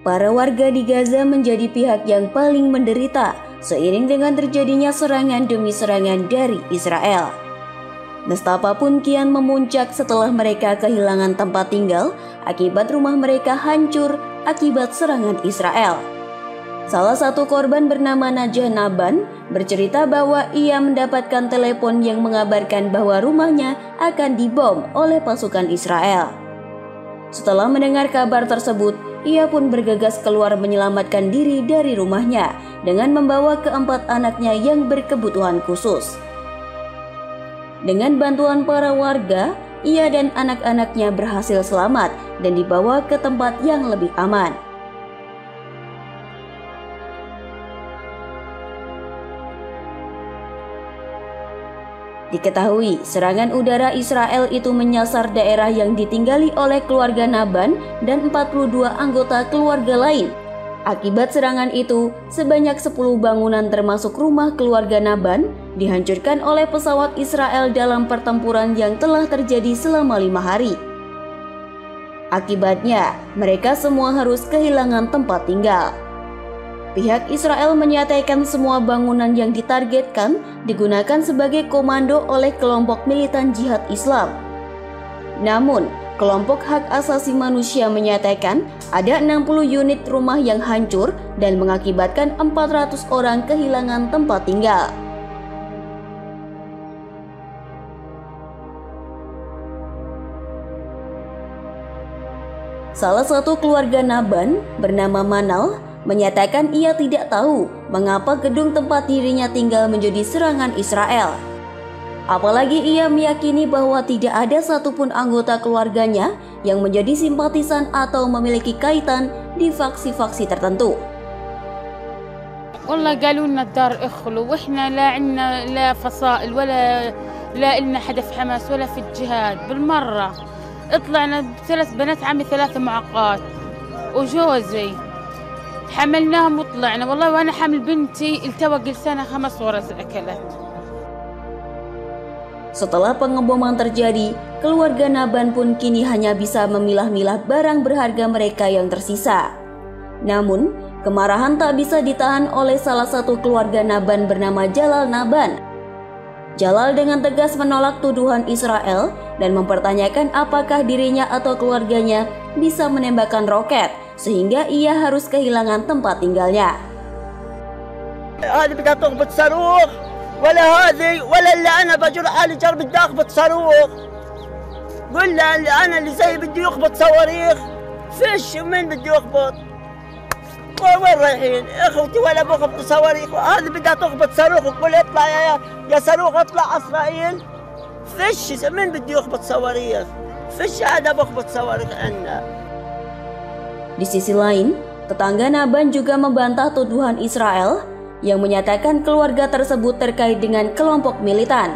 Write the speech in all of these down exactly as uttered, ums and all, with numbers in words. Para warga di Gaza menjadi pihak yang paling menderita seiring dengan terjadinya serangan demi serangan dari Israel. Nestapa pun kian memuncak setelah mereka kehilangan tempat tinggal akibat rumah mereka hancur akibat serangan Israel. Salah satu korban bernama Najah Nabhan bercerita bahwa ia mendapatkan telepon yang mengabarkan bahwa rumahnya akan dibom oleh pasukan Israel. Setelah mendengar kabar tersebut, ia pun bergegas keluar menyelamatkan diri dari rumahnya dengan membawa keempat anaknya yang berkebutuhan khusus. Dengan bantuan para warga, ia dan anak-anaknya berhasil selamat dan dibawa ke tempat yang lebih aman. Diketahui, serangan udara Israel itu menyasar daerah yang ditinggali oleh keluarga Nabhan dan empat puluh dua anggota keluarga lain. Akibat serangan itu, sebanyak sepuluh bangunan termasuk rumah keluarga Nabhan dihancurkan oleh pesawat Israel dalam pertempuran yang telah terjadi selama lima hari. Akibatnya, mereka semua harus kehilangan tempat tinggal. Pihak Israel menyatakan semua bangunan yang ditargetkan digunakan sebagai komando oleh kelompok militan jihad Islam. Namun, kelompok hak asasi manusia menyatakan ada enam puluh unit rumah yang hancur dan mengakibatkan empat ratus orang kehilangan tempat tinggal. Salah satu keluarga Nabhan bernama Manal menyatakan ia tidak tahu mengapa gedung tempat dirinya tinggal menjadi serangan Israel. Apalagi ia meyakini bahwa tidak ada satupun anggota keluarganya yang menjadi simpatisan atau memiliki kaitan di faksi-faksi tertentu. Wallah qaluna ad-dar ikhlu wa ihna la 'inna la fasail wala la ilna hada fi Hamas wala fi al-jihad بالمره. طلعنا ثلاث بنات عمي ثلاث معاقات وجوزي حملناهم وطلعنا والله وانا حمل بنتي التوى جلسانها خمس غرز اكلت. Setelah pengeboman terjadi, keluarga Nabhan pun kini hanya bisa memilah-milah barang berharga mereka yang tersisa. Namun, kemarahan tak bisa ditahan oleh salah satu keluarga Nabhan bernama Jalal Nabhan. Jalal dengan tegas menolak tuduhan Israel dan mempertanyakan apakah dirinya atau keluarganya bisa menembakkan roket sehingga ia harus kehilangan tempat tinggalnya. Di sisi lain, tetangga Nabhan juga membantah tuduhan Israel yang menyatakan keluarga tersebut terkait dengan kelompok militan.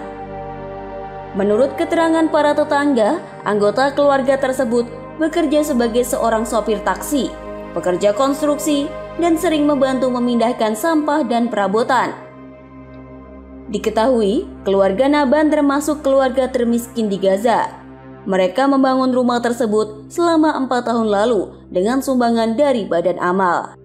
Menurut keterangan para tetangga, anggota keluarga tersebut bekerja sebagai seorang sopir taksi, pekerja konstruksi, dan sering membantu memindahkan sampah dan perabotan. Diketahui, keluarga Nabhan termasuk keluarga termiskin di Gaza. Mereka membangun rumah tersebut selama empat tahun lalu dengan sumbangan dari badan amal.